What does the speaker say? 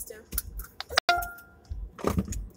Master.